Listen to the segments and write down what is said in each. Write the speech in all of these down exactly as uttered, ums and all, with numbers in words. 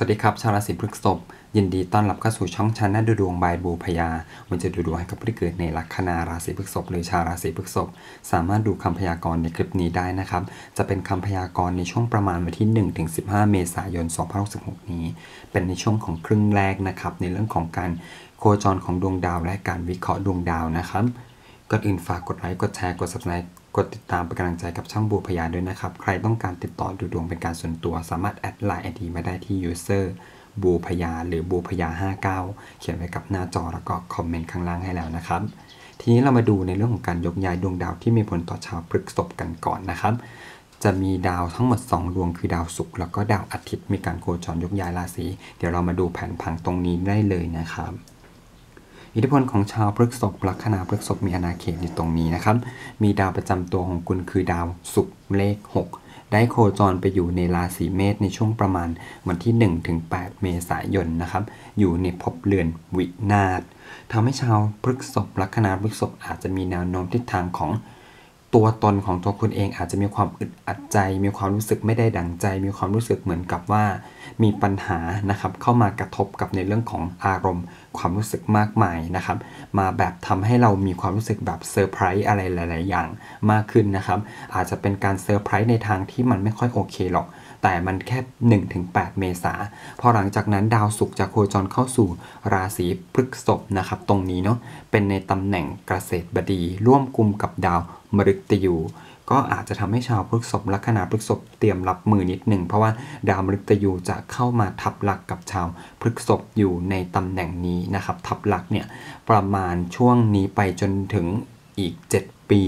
สวัสดีครับชาวราศีพฤษภยินดีต้อนรับเข้าสู่ช่องชาแนลดูดวงบายบูพยาวันจะดูดวงให้กับผู้ที่เกิดในลัคนาราศีพฤษภหรือชาวราศีพฤษภสามารถดูคำพยากรณ์ในคลิปนี้ได้นะครับจะเป็นคำพยากรณ์ในช่วงประมาณวันที่ หนึ่งถึงสิบห้า เมษายน สองพันห้าร้อยหกสิบหก นี้เป็นในช่วงของครึ่งแรกนะครับในเรื่องของการโคจรของดวงดาวและการวิเคราะห์ดวงดาวนะครับก่อนอื่นฝากกดไลค์กดแชร์กด ซับสไครบ์กดติดตามเป็นกำลังใจกับช่องบูพยาด้วยนะครับใครต้องการติดต่อดูดวงเป็นการส่วนตัวสามารถแอดไลน์ไอดีมาได้ที่ user บูพยาหรือบูพยาห้าเก้าเขียนไว้กับหน้าจอแล้วก็คอมเมนต์ข้างล่างให้แล้วนะครับทีนี้เรามาดูในเรื่องของการยกย้ายดวงดาวที่มีผลต่อชาวพฤษภกันก่อนนะครับจะมีดาวทั้งหมดสองดวงคือดาวศุกร์แล้วก็ดาวอาทิตย์มีการโคจรยกย้ายราศีเดี๋ยวเรามาดูแผนผังตรงนี้ได้เลยนะครับอิทธิพลของชาวพฤษภลัคนาพฤษภมีอาณาเขตอยู่ตรงนี้นะครับมีดาวประจำตัวของคุณคือดาวศุกร์เลขหกได้โคจรไปอยู่ในราศีเมษในช่วงประมาณวันที่ หนึ่งถึงแปด เมษายนนะครับอยู่ในภพเรือนวินาศทำให้ชาวพฤษภลัคนาพฤษภอาจจะมีแนวโน้มทิศทางของตัวตนของตัวคุณเองอาจจะมีความอึดอัดใจมีความรู้สึกไม่ได้ดั่งใจมีความรู้สึกเหมือนกับว่ามีปัญหานะครับเข้ามากระทบกับในเรื่องของอารมณ์ความรู้สึกมากมายนะครับมาแบบทำให้เรามีความรู้สึกแบบเซอร์ไพรส์อะไรหลายๆอย่างมากขึ้นนะครับอาจจะเป็นการเซอร์ไพรส์ในทางที่มันไม่ค่อยโอเคหรอกแต่มันแค่ หนึ่งถึงแปด เมษายนพอหลังจากนั้นดาวศุกร์จะโคจรเข้าสู่ราศีพฤษภนะครับตรงนี้เนาะเป็นในตำแหน่งเกษตรบดีร่วมกุมกับดาวมฤตยูก็อาจจะทำให้ชาวพฤษภลัคนาพฤษภเตรียมรับมือนิดหนึ่งเพราะว่าดาวมฤตยูจะเข้ามาทับหลักกับชาวพฤษภอยู่ในตำแหน่งนี้นะครับทับหลักเนี่ยประมาณช่วงนี้ไปจนถึงอีกเจ็ดปี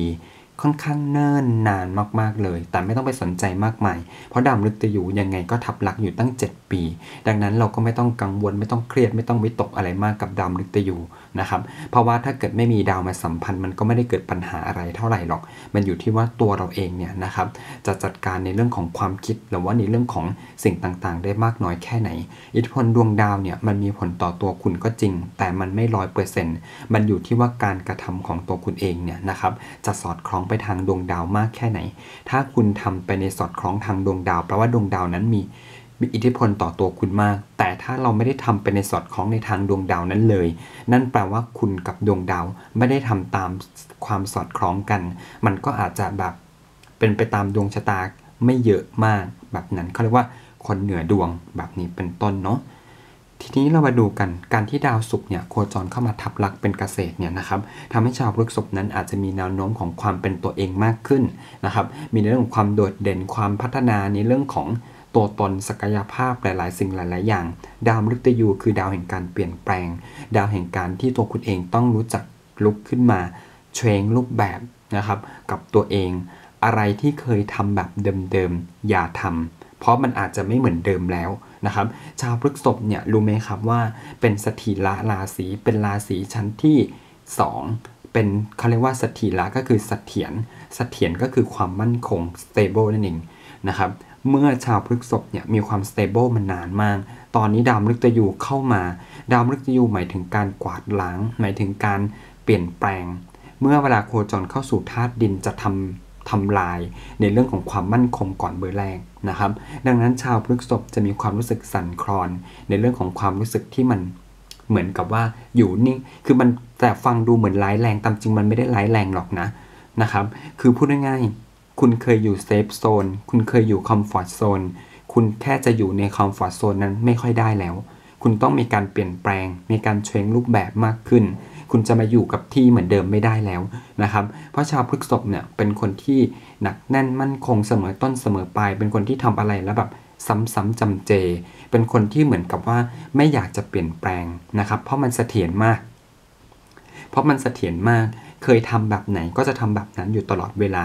ค่อนข้างเนิ่นนานมากๆเลยแต่ไม่ต้องไปสนใจมากมายเพราะดาวมฤตยูยังไงก็ทับหลักอยู่ตั้งเจ็ดปีดังนั้นเราก็ไม่ต้องกังวลไม่ต้องเครียดไม่ต้องวิตกอะไรมากกับดาวมฤตยูนะครับเพราะว่าถ้าเกิดไม่มีดาวมาสัมพันธ์มันก็ไม่ได้เกิดปัญหาอะไรเท่าไหร่หรอกมันอยู่ที่ว่าตัวเราเองเนี่ยนะครับจะจัดการในเรื่องของความคิดหรือว่าในเรื่องของสิ่งต่างๆได้มากน้อยแค่ไหนอิทธิพลดวงดาวเนี่ยมันมีผลต่อตัวคุณก็จริงแต่มันไม่ร้อยเปอร์เซ็นต์มันอยู่ที่ว่าการกระทำของตัวคุณเองเนี่ยนะครับจะสอดคล้องไปทางดวงดาวมากแค่ไหนถ้าคุณทำไปในสอดคล้องทางดวงดาวแปลว่าดวงดาวนั้นมีมีอิทธิพลต่อตัวคุณมากแต่ถ้าเราไม่ได้ทำไปในสอดคล้องในทางดวงดาวนั้นเลยนั่นแปลว่าคุณกับดวงดาวไม่ได้ทำตามความสอดคล้องกันมันก็อาจจะแบบเป็นไปตามดวงชะตาไม่เยอะมากแบบนั้นเขาเรียกว่าคนเหนือดวงแบบนี้เป็นต้นเนาะทีนี้เรามาดูกันการที่ดาวศุกร์เนี่ยโคจรเข้ามาทับลักเป็นเกษตรเนี่ยนะครับทำให้ชาวพฤษภนั้นอาจจะมีแนวโน้มของความเป็นตัวเองมากขึ้นนะครับมีในเรื่องของความโดดเด่นความพัฒนาในเรื่องของตัวตนศักยภาพหลายๆสิ่งหลายๆอย่างดาวมฤตยูคือดาวแห่งการเปลี่ยนแปลงดาวแห่งการที่ตัวคุณเองต้องรู้จักลุกขึ้นมาเทรนรูปแบบนะครับกับตัวเองอะไรที่เคยทำแบบเดิมๆอย่าทำเพราะมันอาจจะไม่เหมือนเดิมแล้วนะครับชาวพฤษภเนี่ยรู้ไหมครับว่าเป็นสถิระราศีเป็นราศีชั้นที่สองเป็นเขาเรียกว่าสถิระก็คือเสถียรเสถียรก็คือความมั่นคง stable นั่นเองนะครับเมื่อชาวพฤษภเนี่ยมีความ stable มันนานมากตอนนี้ดาวมฤตยูเข้ามาดาวมฤตยูหมายถึงการกวาดล้างหมายถึงการเปลี่ยนแปลงเมื่อเวลาโคจรเข้าสู่ธาตุดินจะทำทำลายในเรื่องของความมั่นคงก่อนเบอร์แรกนะครับดังนั้นชาวพฤษภจะมีความรู้สึกสั่นคลอนในเรื่องของความรู้สึกที่มันเหมือนกับว่าอยู่นิ่งคือมันแต่ฟังดูเหมือนร้ายแรงตามจริงมันไม่ได้ร้ายแรงหรอกนะนะครับคือพูดง่ายๆคุณเคยอยู่เซฟโซนคุณเคยอยู่คอมฟอร์ตโซนคุณแค่จะอยู่ในคอมฟอร์ตโซนนั้นไม่ค่อยได้แล้วคุณต้องมีการเปลี่ยนแปลงมีการเชงรูปแบบมากขึ้นคุณจะมาอยู่กับที่เหมือนเดิมไม่ได้แล้วนะครับเพราะชาวพฤษภเนี่ยเป็นคนที่หนักแน่นมั่นคงเสมอต้นเสมอปลายเป็นคนที่ทำอะไรแล้วแบบซ้ำๆจำเจเป็นคนที่เหมือนกับว่าไม่อยากจะเปลี่ยนแปลงนะครับเพราะมันเสถียรมากเพราะมันเสถียรมากเคยทำแบบไหนก็จะทำแบบนั้นอยู่ตลอดเวลา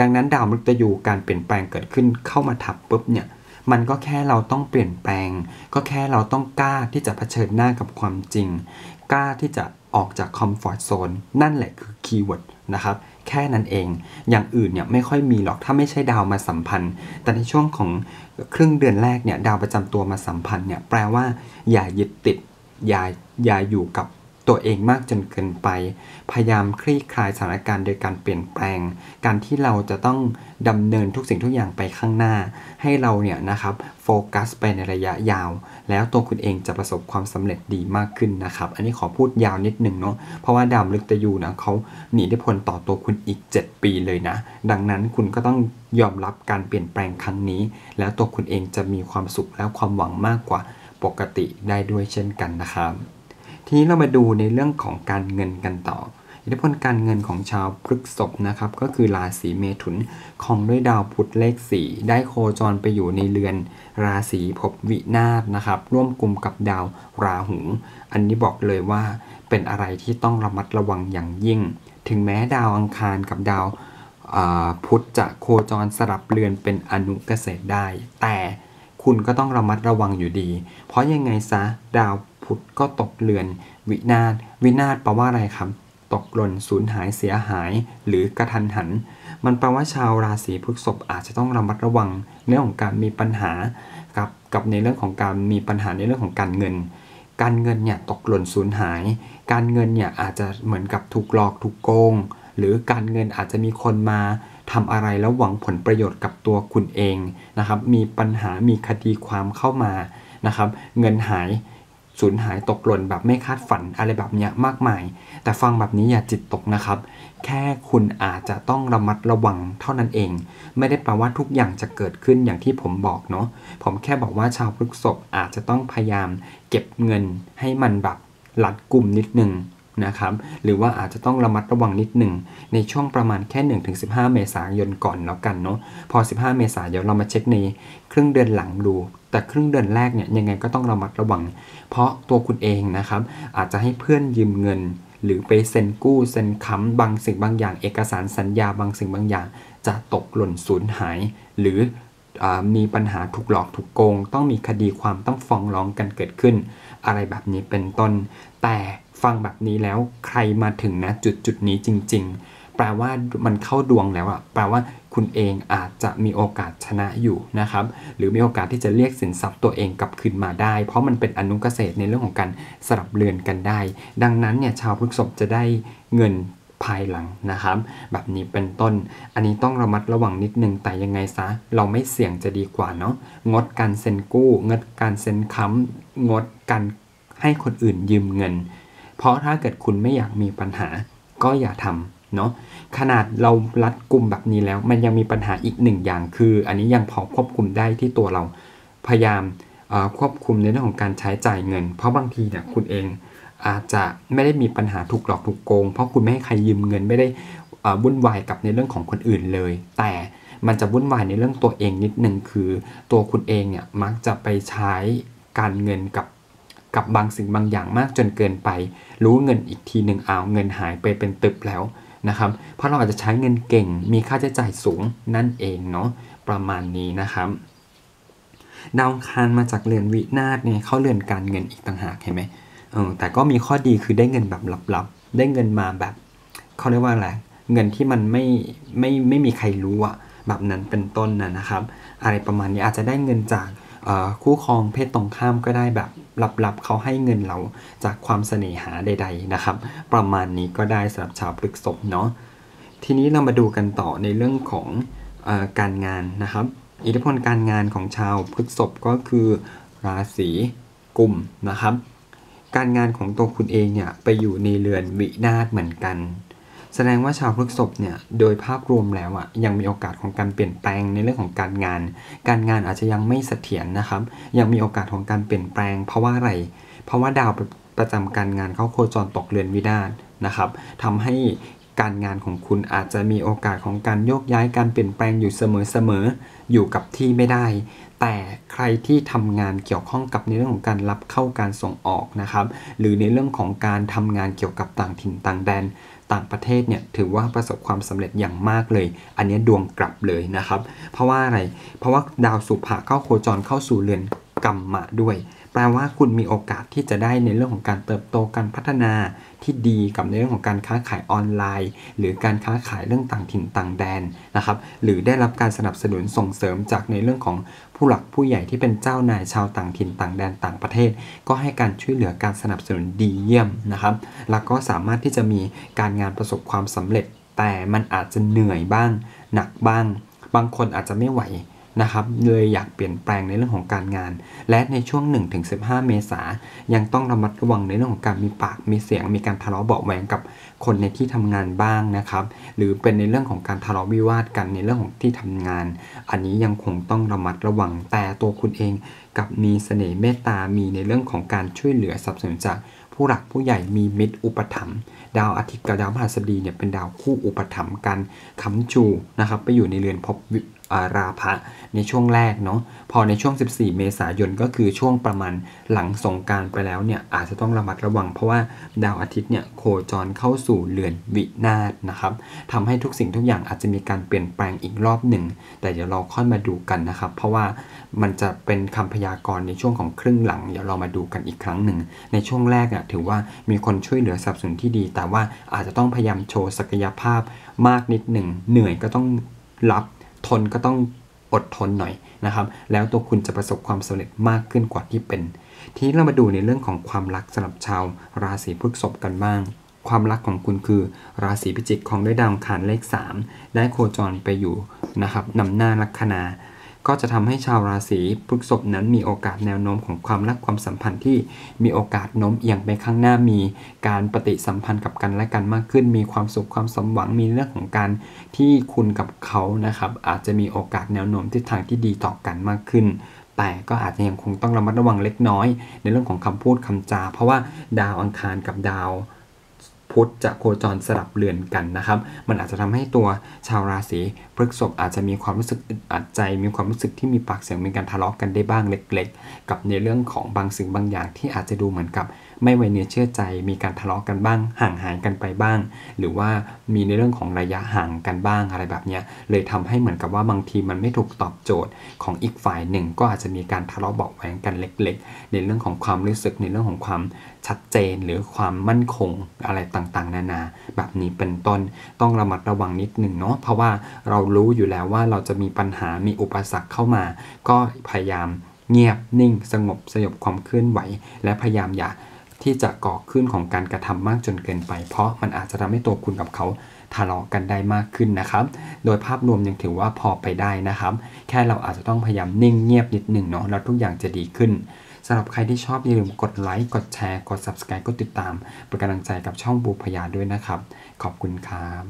ดังนั้นดาวมฤตยูการเปลี่ยนแปลงเกิดขึ้นเข้ามาทับปุ๊บเนี่ยมันก็แค่เราต้องเปลี่ยนแปลงก็แค่เราต้องกล้าที่จะเผชิญหน้ากับความจริงกล้าที่จะออกจากคอมฟอร์ตโซนนั่นแหละคือคีย์เวิร์ดนะครับแค่นั้นเองอย่างอื่นเนี่ยไม่ค่อยมีหรอกถ้าไม่ใช่ดาวมาสัมพันธ์แต่ในช่วงของครึ่งเดือนแรกเนี่ยดาวประจำตัวมาสัมพันธ์เนี่ยแปลว่าอย่ายึดติดอย่าอย่าอยู่กับ ตัวเองมากจนเกินไปพยายามคลี่คลายสถานการณ์โดยการเปลี่ยนแปลงการที่เราจะต้องดำเนินทุกสิ่งทุกอย่างไปข้างหน้าให้เราเนี่ยนะครับโฟกัสไปในระยะยาวแล้วตัวคุณเองจะประสบความสำเร็จดีมากขึ้นนะครับอันนี้ขอพูดยาวนิดหนึ่งเนาะเพราะว่าดาวมฤตยูนะเขามีอิทธิพลต่อตัวคุณอีกเจ็ดปีเลยนะดังนั้นคุณก็ต้องยอมรับการเปลี่ยนแปลงครั้งนี้แล้วตัวคุณเองจะมีความสุขและความหวังมากกว่าปกติได้ด้วยเช่นกันนะครับทีนี้เรามาดูในเรื่องของการเงินกันต่ออิทธิพลการเงินของชาวพฤษภนะครับก็คือราศีเมถุนของด้วยดาวพุธเลขสี่ได้โคจรไปอยู่ในเรือนราศีภพวินาศนะครับร่วมกลุ่มกับดาวราหูอันนี้บอกเลยว่าเป็นอะไรที่ต้องระมัดระวังอย่างยิ่งถึงแม้ดาวอังคารกับดาวพุธจะโคจรสลับเรือนเป็นอนุเกษตรได้แต่คุณก็ต้องระมัดระวังอยู่ดีเพราะยังไงซะดาวพุธก็ตกเรือนวินาศวินาศแปลว่าอะไรครับตกหล่นสูญหายเสียหายหรือกระทันหันมันแปลว่าชาวราศีพฤษภอาจจะต้องระมัดระวังเรื่องของการมีปัญหากับกับในเรื่องของการมีปัญหาในเรื่องของการเงินการเงินเนี่ยตกหล่นสูญหายการเงินเนี่ยอาจจะเหมือนกับถูกหลอกถูกโกงหรือการเงินอาจจะมีคนมาทำอะไรแล้วหวังผลประโยชน์กับตัวคุณเองนะครับมีปัญหามีคดีความเข้ามานะครับเงินหายสูญหายตกหล่นแบบไม่คาดฝันอะไรแบบนี้มากมายแต่ฟังแบบนี้อย่าจิตตกนะครับแค่คุณอาจจะต้องระมัดระวังเท่านั้นเองไม่ได้แปลว่าทุกอย่างจะเกิดขึ้นอย่างที่ผมบอกเนาะผมแค่บอกว่าชาวพฤษภอาจจะต้องพยายามเก็บเงินให้มันแบบรัดกุมนิดนึงนะครับหรือว่าอาจจะต้องระมัดระวังนิดหนึ่งในช่วงประมาณแค่ หนึ่งถึงสิบห้า เมษายนก่อนแล้วกันเนาะพอสิบห้าเมษายนเรามาเช็คในครึ่งเดือนหลังดูแต่ครึ่งเดือนแรกเนี่ยยังไงก็ต้องระมัดระวังเพราะตัวคุณเองนะครับอาจจะให้เพื่อนยืมเงินหรือไปเซ็นกู้เซ็นค้ำบางสิ่งบางอย่างเอกสารสัญญาบางสิ่งบางอย่างจะตกหล่นสูญหายหรือมีปัญหาถูกหลอกถูกโกงต้องมีคดีความต้องฟ้องร้องกันเกิดขึ้นอะไรแบบนี้เป็นต้นแต่ฟังแบบนี้แล้วใครมาถึงนะจุดจุดนี้จริงๆแปลว่ามันเข้าดวงแล้วอ่ะแปลว่าคุณเองอาจจะมีโอกาสชนะอยู่นะครับหรือมีโอกาสที่จะเรียกสินทรัพย์ตัวเองกลับคืนมาได้เพราะมันเป็นอนุเกษตรในเรื่องของการสลับเรือนกันได้ดังนั้นเนี่ยชาวพฤษภจะได้เงินภายหลังนะครับแบบนี้เป็นต้นอันนี้ต้องระมัดระวังนิดนึงแต่ยังไงซะเราไม่เสี่ยงจะดีกว่าเนาะงดการเซ็นกู้งดการเซ็นค้ำงดการให้คนอื่นยืมเงินเพราะถ้าเกิดคุณไม่อยากมีปัญหาก็อย่าทำเนาะขนาดเรารัดกุมแบบนี้แล้วมันยังมีปัญหาอีกหนึ่งอย่างคืออันนี้ยังพอควบคุมได้ที่ตัวเราพยายามควบคุมในเรื่องของการใช้จ่ายเงินเพราะบางทีเนี่ยคุณเองอาจจะไม่ได้มีปัญหาถูกหลอกถูกโกงเพราะคุณไม่ให้ใครยืมเงินไม่ได้วุ่นวายกับในเรื่องของคนอื่นเลยแต่มันจะวุ่นวายในเรื่องตัวเองนิดนึงคือตัวคุณเองเนี่ยมักจะไปใช้การเงินกับกับบางสิ่งบางอย่างมากจนเกินไปรู้เงินอีกทีหนึ่งเอาเงินหายไปเป็นตึบแล้วนะครับเพราะเราอาจจะใช้เงินเก่งมีค่าใช้จ่ายสูงนั่นเองเนาะประมาณนี้นะครับดาวอังคารมาจากเรือนวินาศเนี่ยเข้าเรือนการเงินอีกต่างหากเห็นไหมเออแต่ก็มีข้อดีคือได้เงินแบบลับๆได้เงินมาแบบเขาเรียกว่าอะไรเงินที่มันไม่ไม่ไม่มีใครรู้อะแบบนั้นเป็นต้นนะนะครับอะไรประมาณนี้อาจจะได้เงินจากคู่ครองเพศตรงข้ามก็ได้แบบลับๆเขาให้เงินเราจากความเสน่หาใดๆนะครับประมาณนี้ก็ได้สำหรับชาวพฤษภเนาะทีนี้เรามาดูกันต่อในเรื่องของเอ่อการงานนะครับอิทธิพลการงานของชาวพฤษภก็คือราศีกุมนะครับการงานของตัวคุณเองเนี่ยไปอยู่ในเรือนวินาศเหมือนกันแสดงว่าชาวพฤษภเนี่ยโดยภาพรวมแล้วอ่ะยังมีโอกาสของการเปลี่ยนแปลงในเรื่องของการงานการงานอาจจะยังไม่เสถียรนะครับยังมีโอกาสของการเปลี่ยนแปลงเพราะว่าอะไรเพราะว่าดาวประจำการงานเขาโคจรตกเรือนวินาศนะครับทำให้การงานของคุณอาจจะมีโอกาสของการโยกย้ายการเปลี่ยนแปลงอยู่เสมอๆอยู่กับที่ไม่ได้แต่ใครที่ทำงานเกี่ยวข้องกับในเรื่องของการรับเข้าการส่งออกนะครับหรือในเรื่องของการทำงานเกี่ยวกับต่างถิ่นต่างแดนต่างประเทศเนี่ยถือว่าประสบความสำเร็จอย่างมากเลยอันนี้ดวงกลับเลยนะครับเพราะว่าอะไรเพราะว่าดาวสุภะเข้าโคจรเข้าสู่เรือนกัมมะด้วย แปลว่าคุณมีโอกาสที่จะได้ในเรื่องของการเติบโตการพัฒนาที่ดีกับในเรื่องของการค้าขายออนไลน์หรือการค้าขายเรื่องต่างถิ่นต่างแดนนะครับหรือได้รับการสนับสนุนส่งเสริมจากในเรื่องของผู้หลักผู้ใหญ่ที่เป็นเจ้านายชาวต่างถิ่นต่างแดนต่างประเทศก็ให้การช่วยเหลือการสนับสนุนดีเยี่ยมนะครับแล้วก็สามารถที่จะมีการงานประสบความสำเร็จแต่มันอาจจะเหนื่อยบ้างหนักบ้างบางคนอาจจะไม่ไหวนะครับเลยอยากเปลี่ยนแปลงในเรื่องของการงานและในช่วง หนึ่งถึงสิบห้า เมษายนยังต้องระมัดระวังในเรื่องของการมีปากมีเสียงมีการทะเลาะเบาะแหว่งกับคนในที่ทำงานบ้างนะครับหรือเป็นในเรื่องของการทะเลาะวิวาทกันในเรื่องของที่ทำงานอันนี้ยังคงต้องระมัดระวังแต่ตัวคุณเองกับมีเสน่ห์เมตตามีในเรื่องของการช่วยเหลือสนับสนุนจากผู้หลักผู้ใหญ่มีมิตรอุปถัมภ์ดาวอาทิตย์กับดาวพฤหัสบดีเนี่ยเป็นดาวคู่อุปถัมภ์กันค้ำชูนะครับไปอยู่ในเรือนภพอาราพะในช่วงแรกเนาะพอในช่วงสิบสี่เมษายนก็คือช่วงประมาณหลังสงกรานต์ไปแล้วเนี่ยอาจจะต้องระมัดระวังเพราะว่าดาวอาทิตย์เนี่ยโคจรเข้าสู่เรือนวินาศนะครับทำให้ทุกสิ่งทุกอย่างอาจจะมีการเปลี่ยนแปลงอีกรอบหนึ่งแต่เดี๋ยวเราค่อยมาดูกันนะครับเพราะว่ามันจะเป็นคำพยากรณ์ในช่วงของครึ่งหลังเดี๋ยวเรามาดูกันอีกครั้งหนึ่งในช่วงแรกอ่ะถือว่ามีคนช่วยเหลือสนับสนุนที่ดีแต่ว่าอาจจะต้องพยายามโชว์ศักยภาพมากนิดหนึ่งเหนื่อยก็ต้องรับทนก็ต้องอดทนหน่อยนะครับแล้วตัวคุณจะประสบความสำเร็จมากขึ้นกว่าที่เป็นทีนี้เรามาดูในเรื่องของความรักสำหรับชาวราศีพฤษภกันบ้างความรักของคุณคือราศีพิจิกของด้วยดาวอังคารเลขสามได้โคจรไปอยู่นะครับนำหน้าลัคนาก็จะทำให้ชาวราศีพฤษภนั้นมีโอกาสแนวโน้มของความรักความสัมพันธ์ที่มีโอกาสโน้มเอียงไปข้างหน้ามีการปฏิสัมพันธ์กับกันและกันมากขึ้นมีความสุขความสมหวังมีเรื่องของการที่คุณกับเขานะครับอาจจะมีโอกาสแนวโน้มทิศทางที่ดีต่อกันมากขึ้นแต่ก็อาจจะยังคงต้องระมัดระวังเล็กน้อยในเรื่องของคำพูดคำจาเพราะว่าดาวอังคารกับดาวพุธจะโคจรสลับเรือนกันนะครับมันอาจจะทำให้ตัวชาวราศีพฤษภอาจจะมีความรู้สึกอึดอัดใจมีความรู้สึกที่มีปากเสียงมีการทะเลาะ กันได้บ้างเล็กๆกับในเรื่องของบางสิ่งบางอย่างที่อาจจะดูเหมือนกับไม่ไว้เนื้อเชื่อใจมีการทะเลาะ กันบ้างห่างหายกันไปบ้างหรือว่ามีในเรื่องของระยะห่างกันบ้างอะไรแบบนี้เลยทำให้เหมือนกับว่าบางทีมันไม่ถูกตอบโจทย์ของอีกฝ่ายหนึ่งก็อาจจะมีการทะเลาะเบาะแว้งกันเล็กๆในเรื่องของความรู้สึกในเรื่องของความชัดเจนหรือความมั่นคงอะไรต่างๆนานาแบบนี้เป็นต้นต้องระมัดระวังนิดหนึ่งเนาะเพราะว่าเรารู้อยู่แล้วว่าเราจะมีปัญหามีอุปสรรคเข้ามาก็พยายามเงียบนิ่งสงบสยบความเคลื่อนไหวและพยายามอย่าที่จะก่อขึ้นของการกระทำมากจนเกินไปเพราะมันอาจจะทำให้ตัวคุณกับเขาทะเลาะกันได้มากขึ้นนะครับโดยภาพรวมยังถือว่าพอไปได้นะครับแค่เราอาจจะต้องพยายามนิ่งเงียบนิดหนึ่งเนาะแล้วทุกอย่างจะดีขึ้นสำหรับใครที่ชอบอย่าลืมกดไลค์กดแชร์กด Subscribe กดติดตามเป็นกำลังใจกับช่องบูพยาด้วยนะครับขอบคุณครับ